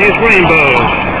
is Rainbow.